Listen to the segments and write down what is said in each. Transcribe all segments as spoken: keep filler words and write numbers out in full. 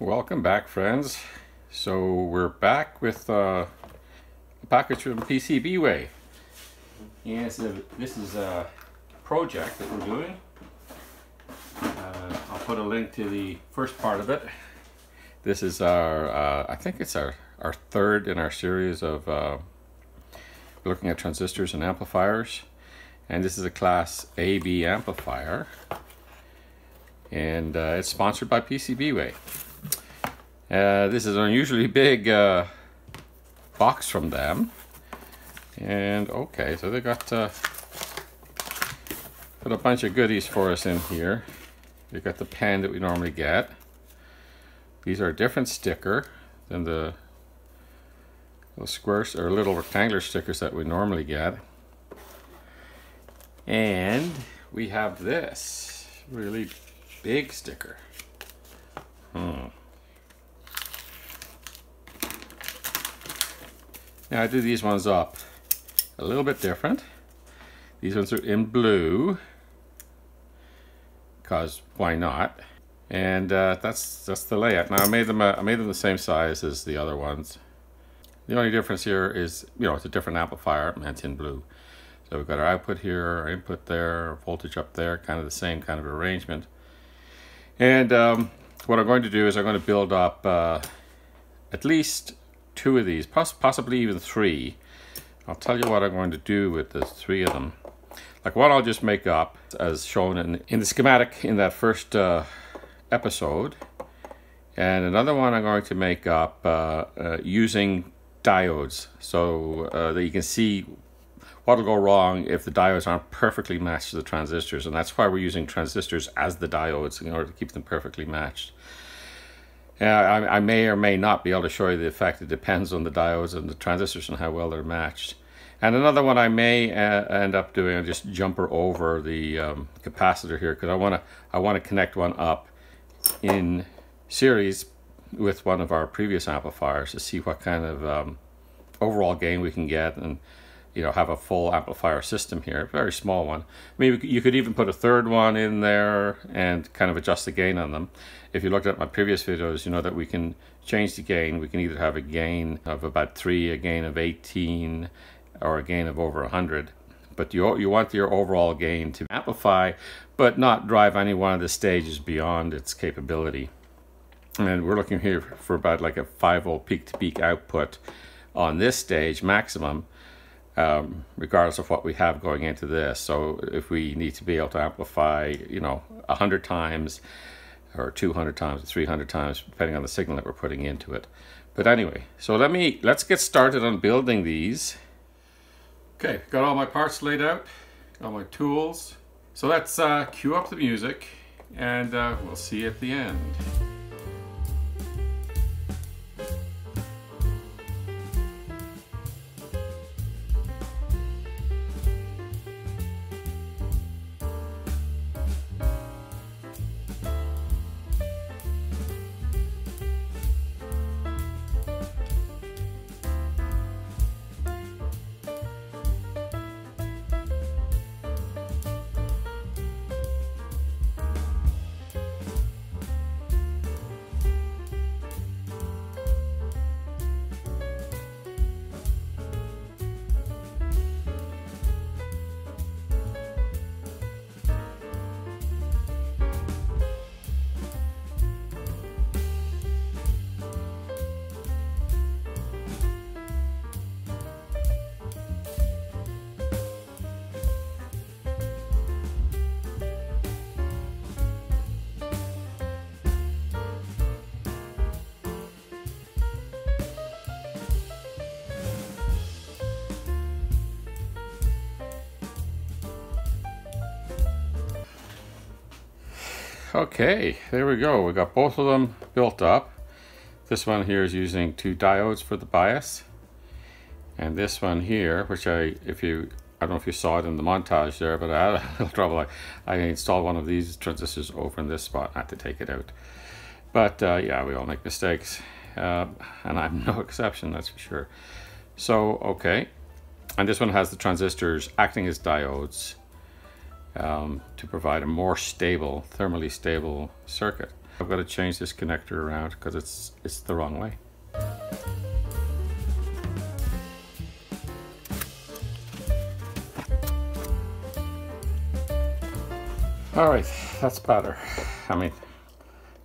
Welcome back, friends. So we're back with uh, the package from PCBWay. And so this is a project that we're doing. Uh, I'll put a link to the first part of it. This is our, uh, I think it's our, our third in our series of uh, looking at transistors and amplifiers. And this is a class A B amplifier. And uh, it's sponsored by PCBWay. Uh, this is an unusually big uh, box from them, and okay, so they got uh, put a bunch of goodies for us in here. They got the pen that we normally get. These are a different sticker than the little squares or little rectangular stickers that we normally get. And we have this really big sticker. Hmm. Now I do these ones up a little bit different. These ones are in blue, cause why not? And uh, that's that's the layout. Now I made them uh, I made them the same size as the other ones. The only difference here is, you know, it's a different amplifier and it's in blue. So we've got our output here, our input there, our voltage up there, kind of the same kind of arrangement. And um, what I'm going to do is I'm going to build up uh, at least two of these, possibly even three. I'll tell you what I'm going to do with the three of them. Like one I'll just make up as shown in, in the schematic in that first uh, episode. And another one I'm going to make up uh, uh, using diodes so uh, that you can see what'll go wrong if the diodes aren't perfectly matched to the transistors. And that's why we're using transistors as the diodes in order to keep them perfectly matched. Yeah, I, I may or may not be able to show you the effect. It depends on the diodes and the transistors and how well they're matched. And another one I may uh, end up doing, I'll just jumper over the um, capacitor here because I want to I want to connect one up in series with one of our previous amplifiers to see what kind of um, overall gain we can get, and you know, have a full amplifier system here, a very small one. I mean, you could even put a third one in there and kind of adjust the gain on them. If you looked at my previous videos, you know that we can change the gain. We can either have a gain of about three, a gain of eighteen, or a gain of over one hundred. But you, you want your overall gain to amplify, but not drive any one of the stages beyond its capability. And we're looking here for about like a five volt peak-to-peak output on this stage maximum. Um, regardless of what we have going into this. So if we need to be able to amplify, you know, one hundred times or two hundred times or three hundred times, depending on the signal that we're putting into it. But anyway, so let me, let's get started on building these. Okay, got all my parts laid out, all my tools. So let's uh, cue up the music and uh, we'll see you at the end. Okay, there we go. We got both of them built up. This one here is using two diodes for the bias, and this one here, which I, if you, I don't know if you saw it in the montage there, but I had a little trouble. I, I installed one of these transistors over in this spot. I had to take it out. But uh, yeah, we all make mistakes, uh, and I'm no exception, that's for sure. So okay, and this one has the transistors acting as diodes. um, to provide a more stable, thermally stable circuit. I've got to change this connector around because it's, it's the wrong way. All right, that's better. I mean,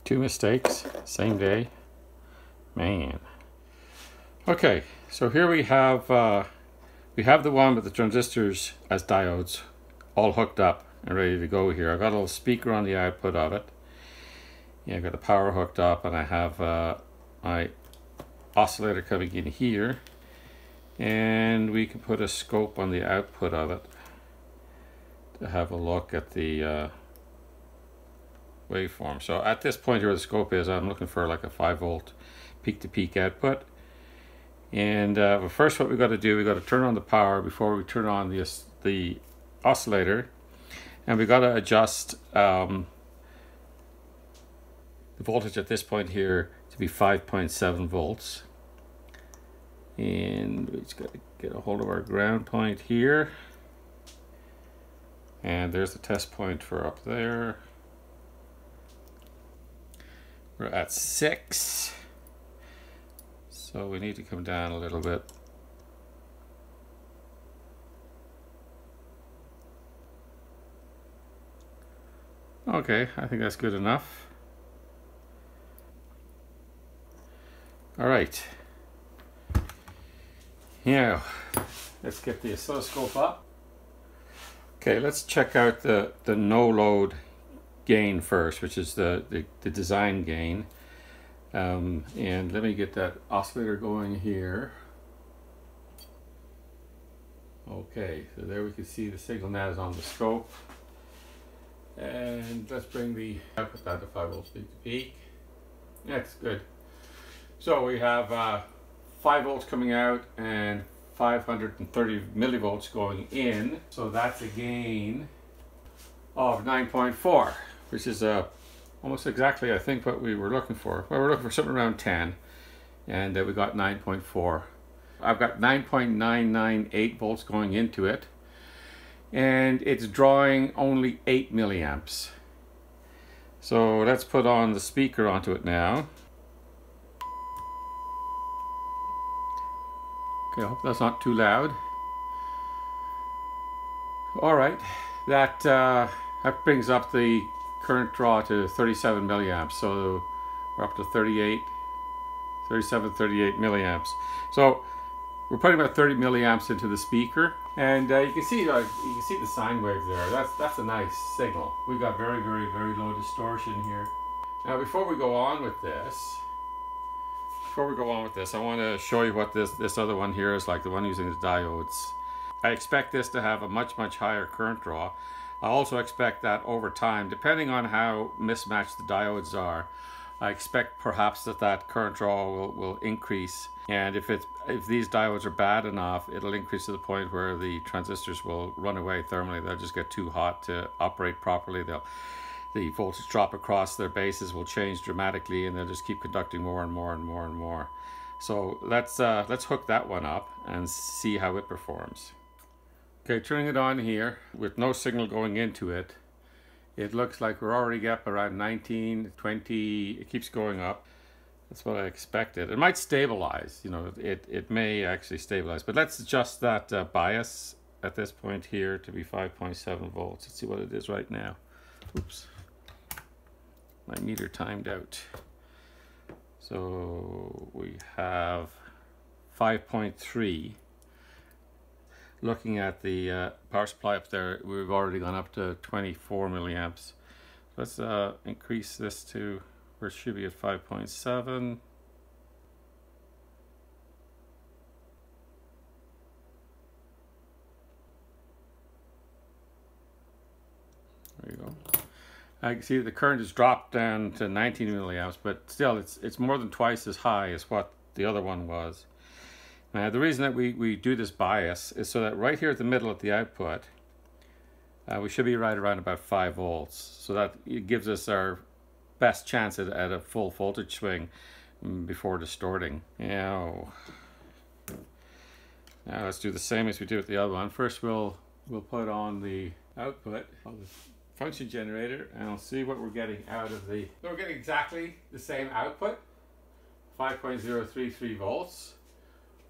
two mistakes, same day, man. Okay, so here we have uh, we have the one with the transistors as diodes all hooked up and ready to go here. I've got a little speaker on the output of it. Yeah, I've got the power hooked up, and I have uh, my oscillator coming in here, and we can put a scope on the output of it to have a look at the. Uh, waveform. So at this point here where the scope is, I'm looking for like a five volt peak-to-peak output. And uh, but first what we've got to do, we've got to turn on the power before we turn on the, the oscillator. And we've got to adjust um, the voltage at this point here to be five point seven volts. And we just got to get a hold of our ground point here. And there's the test point for up there. We're at six, so we need to come down a little bit. Okay, I think that's good enough. All right. Now, let's get the oscilloscope up. Okay, let's check out the, the no load gain first, which is the, the, the design gain. Um, and let me get that oscillator going here. Okay, so there we can see the signal now is on the scope. And let's bring the output down to five volts peak to peak. That's good. So we have uh, five volts coming out and five hundred thirty millivolts going in. So that's a gain of nine point four, which is uh, almost exactly, I think, what we were looking for. Well, we're looking for something around ten, and uh, we got nine point four. I've got nine point nine nine eight volts going into it, and it's drawing only eight milliamps. So let's put on the speaker onto it now. Okay, I hope that's not too loud. All right, that uh, that brings up the current draw to thirty-seven milliamps, so we're up to thirty-eight, thirty-seven, thirty-eight milliamps. So we're putting about thirty milliamps into the speaker, and uh, you can see uh, you can see the sine wave there. That's that's a nice signal. We've got very very very low distortion here. Now before we go on with this, before we go on with this, I want to show you what this this other one here is like, the one using the diodes. I expect this to have a much, much higher current draw. I also expect that over time, depending on how mismatched the diodes are, I expect perhaps that that current draw will, will increase. And if, it's, if these diodes are bad enough, it'll increase to the point where the transistors will run away thermally. They'll just get too hot to operate properly. They'll, the voltage drop across their bases will change dramatically, and they'll just keep conducting more and more and more and more. So let's, uh, let's hook that one up and see how it performs. Okay, turning it on here with no signal going into it, it looks like we're already up around nineteen, twenty, it keeps going up. That's what I expected. It might stabilize, you know, it, it may actually stabilize, but let's adjust that uh, bias at this point here to be five point seven volts. Let's see what it is right now. Oops, my meter timed out. So we have five point three. Looking at the uh, power supply up there, we've already gone up to twenty-four milliamps. Let's uh, increase this to where it should be at five point seven. There you go. I can see the current has dropped down to nineteen milliamps, but still it's, it's more than twice as high as what the other one was. Now, the reason that we, we do this bias is so that right here at the middle at the output, uh, we should be right around about five volts. So that it gives us our best chance at, at a full voltage swing before distorting. Now, now, let's do the same as we did with the other one. First, we'll, we'll put on the output of the function generator, and I'll see what we're getting out of the... So we're getting exactly the same output, five point zero three three volts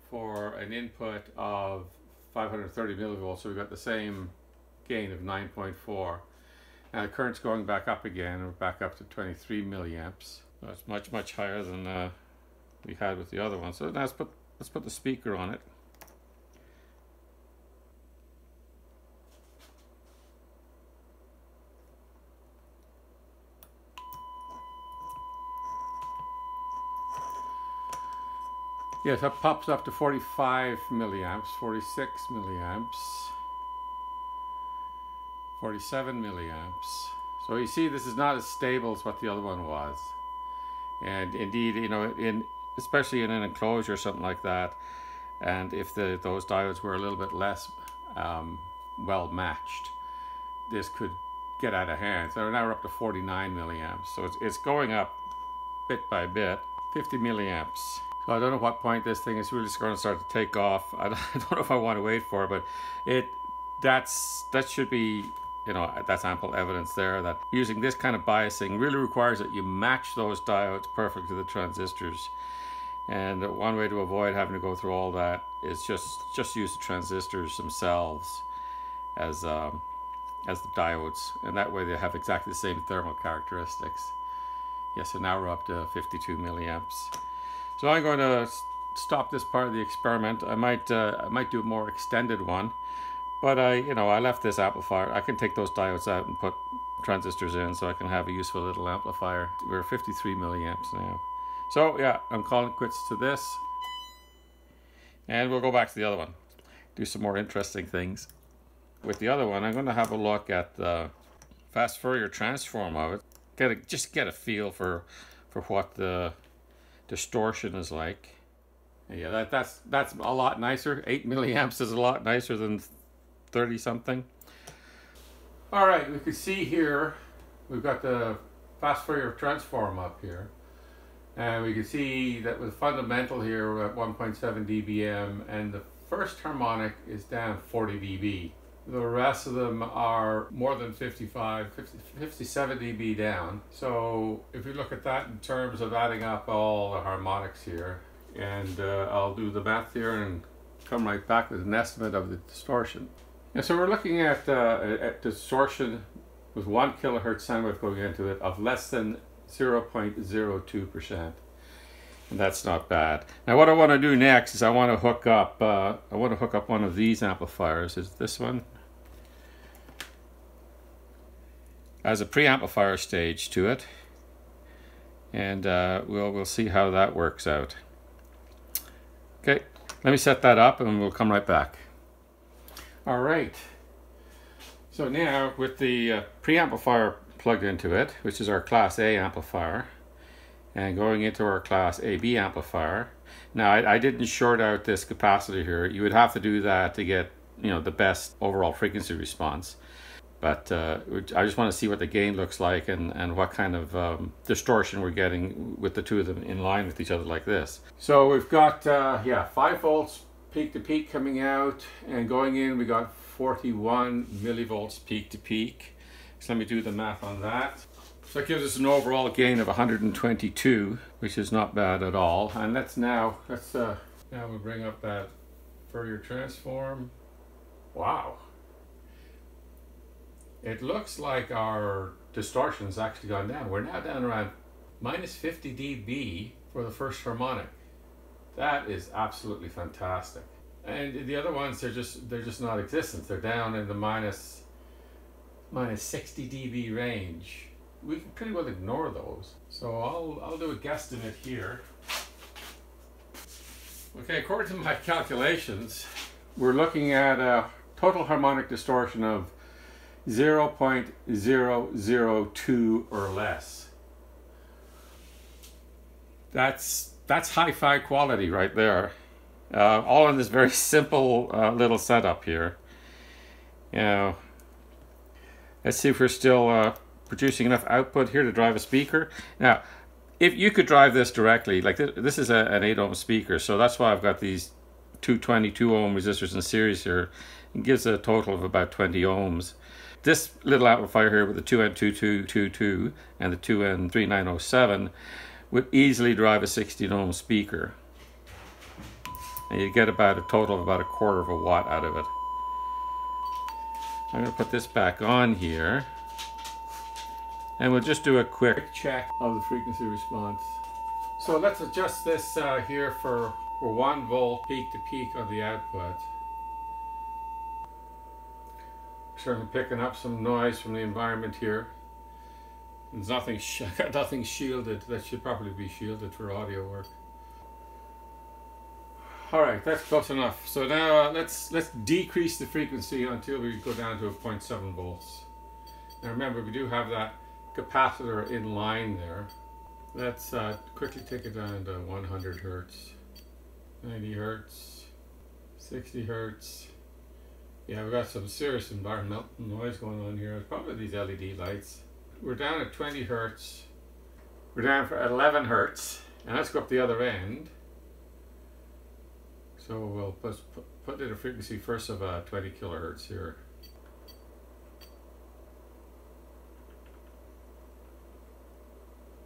for an input of five hundred thirty millivolts, so we've got the same gain of nine point four. Now the current's going back up again, we're back up to twenty-three milliamps. So it's much, much higher than uh, we had with the other one. So now let's put, let's put the speaker on it. Yes, that pops up to forty-five milliamps, forty-six milliamps, forty-seven milliamps. So you see, this is not as stable as what the other one was. And indeed, you know, in especially in an enclosure or something like that, and if the those diodes were a little bit less um, well matched, this could get out of hand. So now we're up to forty-nine milliamps. So it's it's going up bit by bit, fifty milliamps. So I don't know what point this thing is really just going to start to take off. I don't know if I want to wait for it, but it that's that should be, you know, that's ample evidence there that using this kind of biasing really requires that you match those diodes perfectly to the transistors. And one way to avoid having to go through all that is just just use the transistors themselves as um, as the diodes, and that way they have exactly the same thermal characteristics. Yeah, so now we're up to fifty-two milliamps. So I'm going to stop this part of the experiment. I might uh, I might do a more extended one, but I you know I left this amplifier. I can take those diodes out and put transistors in, so I can have a useful little amplifier. We're fifty-three milliamps now. So yeah, I'm calling quits to this, and we'll go back to the other one, do some more interesting things. With the other one, I'm going to have a look at the fast Fourier transform of it. Get a, just get a feel for for what the distortion is like. Yeah, that, that's that's a lot nicer. eight milliamps is a lot nicer than thirty something. All right, we can see here we've got the fast Fourier transform up here, and we can see that with fundamental here we're at one point seven D B M, and the first harmonic is down forty D B. The rest of them are more than fifty-five, fifty, fifty-seven D B down. So if you look at that in terms of adding up all the harmonics here, and uh, I'll do the math here and come right back with an estimate of the distortion. And so we're looking at, uh, at distortion with one kilohertz sine wave going into it of less than zero point zero two percent. And that's not bad. Now what I want to do next is I want to hook up uh, I want to hook up one of these amplifiers. Is this one as a preamplifier stage to it, and uh, we'll we'll see how that works out. Okay, let me set that up and we'll come right back. All right. So now with the uh, preamplifier plugged into it, which is our class A amplifier, and going into our class A B amplifier. Now, I, I didn't short out this capacitor here. You would have to do that to get, you know, the best overall frequency response. But uh, I just want to see what the gain looks like and, and what kind of um, distortion we're getting with the two of them in line with each other like this. So we've got, uh, yeah, five volts peak to peak coming out, and going in we got forty-one millivolts peak to peak. So let me do the math on that. So it gives us an overall gain of one hundred twenty-two, which is not bad at all. And let's now, let's, uh, now we'll bring up that Fourier transform. Wow. It looks like our distortion's actually gone down. We're now down around minus fifty D B for the first harmonic. That is absolutely fantastic. And the other ones, they're just, they're just not existent. They're down in the minus, minus sixty D B range. We can pretty well ignore those. So I'll, I'll do a guesstimate here. Okay, according to my calculations, we're looking at a total harmonic distortion of zero point zero zero two or less. That's, that's hi-fi quality right there. Uh, all in this very simple uh, little setup here. You know, let's see if we're still uh, producing enough output here to drive a speaker. Now, if you could drive this directly, like th this is a, an eight ohm speaker, so that's why I've got these two twenty-two ohm resistors in series here. It gives a total of about twenty ohms. this little amplifier here with the two N two two two two and the two N three nine zero seven would easily drive a sixteen ohm speaker. And you get about a total of about a quarter of a watt out of it. I'm going to put this back on here. And we'll just do a quick check of the frequency response. So let's adjust this uh, here for, for one volt peak to peak on the output. Certainly picking up some noise from the environment here. There's nothing, sh nothing shielded. That should probably be shielded for audio work. All right, that's close enough. So now uh, let's let's decrease the frequency until we go down to zero point seven volts. Now remember, we do have that capacitor in line there. Let's uh, quickly take it down to one hundred hertz, ninety hertz, sixty hertz. Yeah, we've got some serious environmental noise going on here. It's probably these L E D lights. We're down at twenty hertz. We're down for eleven hertz, and let's go up the other end. So we'll put, put in a frequency first of uh, twenty kilohertz here.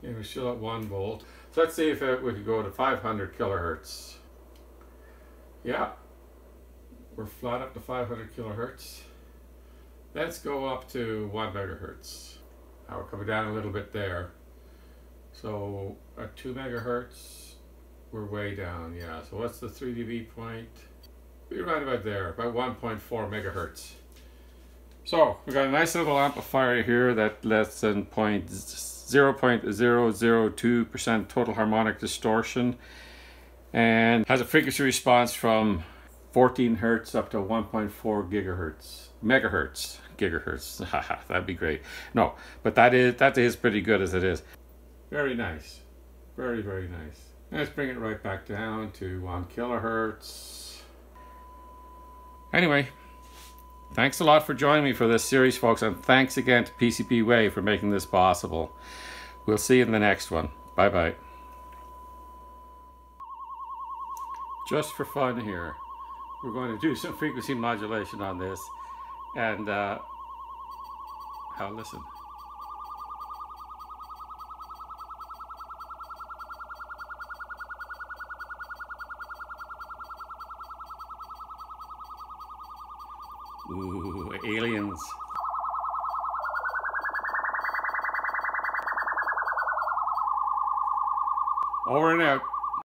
And we're still at one volt. So let's see if it would go to five hundred kilohertz. Yeah, we're flat up to five hundred kilohertz. Let's go up to one megahertz. Now we're coming down a little bit there. So at two megahertz, we're way down, yeah. So what's the three D B point? We're right about there, about one point four megahertz. So we've got a nice little amplifier here that less than zero point zero zero two percent total harmonic distortion and has a frequency response from fourteen hertz up to one point four gigahertz, megahertz, gigahertz. That'd be great. No, but that is that is pretty good as it is. Very nice, very, very nice. Let's bring it right back down to one kilohertz. Anyway, thanks a lot for joining me for this series, folks, and thanks again to PCBWay for making this possible. We'll see you in the next one. Bye-bye. Just for fun here, we're going to do some frequency modulation on this, and uh, now listen. Ooh, aliens. Over and out.